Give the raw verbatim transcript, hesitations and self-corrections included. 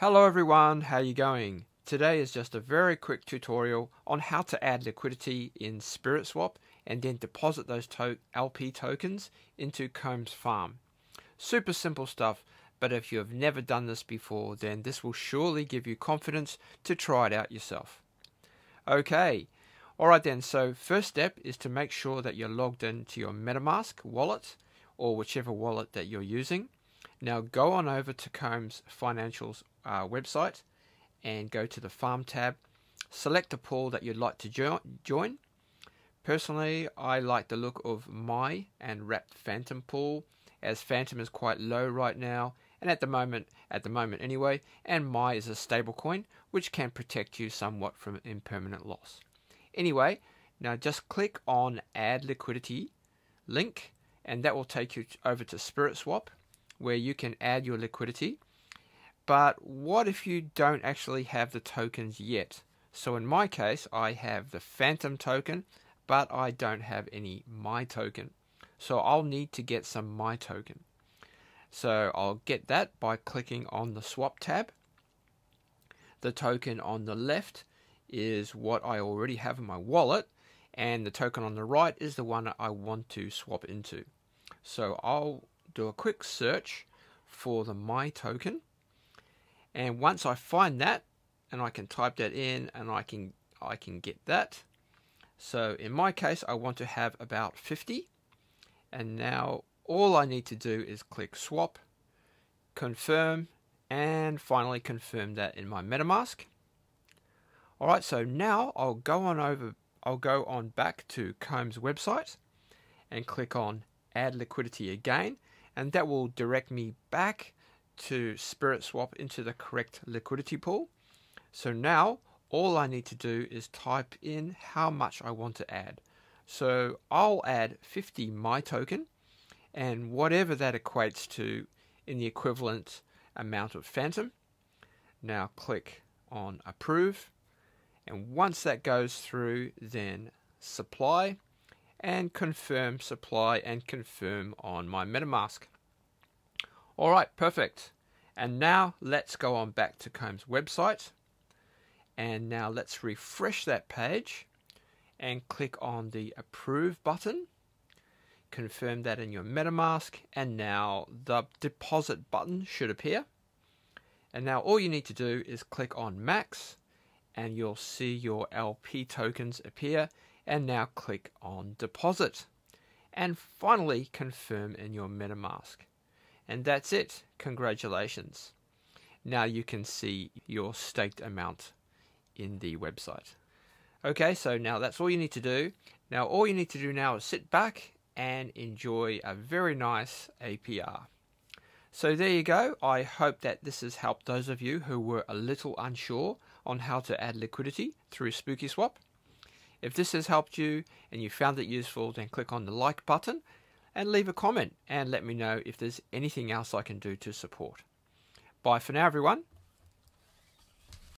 Hello everyone, how are you going? Today is just a very quick tutorial on how to add liquidity in SpiritSwap and then deposit those to L P tokens into Comb's farm. Super simple stuff, but if you have never done this before, then this will surely give you confidence to try it out yourself. Okay, alright then, so first step is to make sure that you're logged into your MetaMask wallet or whichever wallet that you're using. Now go on over to Comb Financial's uh, website and go to the Farm tab. Select a pool that you'd like to jo join. Personally, I like the look of M A I and wrapped Fantom pool, as Fantom is quite low right now, and at the moment, at the moment anyway, and M A I is a stablecoin which can protect you somewhat from impermanent loss. Anyway, now just click on Add Liquidity link, and that will take you over to SpiritSwap, where you can add your liquidity. But what if you don't actually have the tokens yet? So in my case, I have the Fantom token, but I don't have any M A I token. So I'll need to get some M A I token. So I'll get that by clicking on the swap tab. The token on the left is what I already have in my wallet, and the token on the right is the one I want to swap into. So I'll do a quick search for the M A I token, and once I find that, and I can type that in, and I can I can get that. So in my case, I want to have about fifty, and now all I need to do is click swap, confirm, and finally confirm that in my MetaMask. All right, so now I'll go on over. I'll go on back to Comb's website and click on Add Liquidity again. And that will direct me back to SpiritSwap into the correct liquidity pool. So now all I need to do is type in how much I want to add. So I'll add fifty M A I token, and whatever that equates to in the equivalent amount of Fantom. Now click on Approve, and once that goes through, then Supply, and confirm supply, and confirm on my MetaMask. All right, perfect. And now let's go on back to Comb's website. And now let's refresh that page and click on the Approve button. Confirm that in your MetaMask, and now the Deposit button should appear. And now all you need to do is click on Max, and you'll see your L P tokens appear. And now click on Deposit, and finally confirm in your MetaMask. And that's it. Congratulations. Now you can see your staked amount in the website. Okay, so now that's all you need to do. Now all you need to do now is sit back and enjoy a very nice A P R. So there you go. I hope that this has helped those of you who were a little unsure on how to add liquidity through SpiritSwap. If this has helped you and you found it useful, then click on the like button and leave a comment and let me know if there's anything else I can do to support. Bye for now, everyone.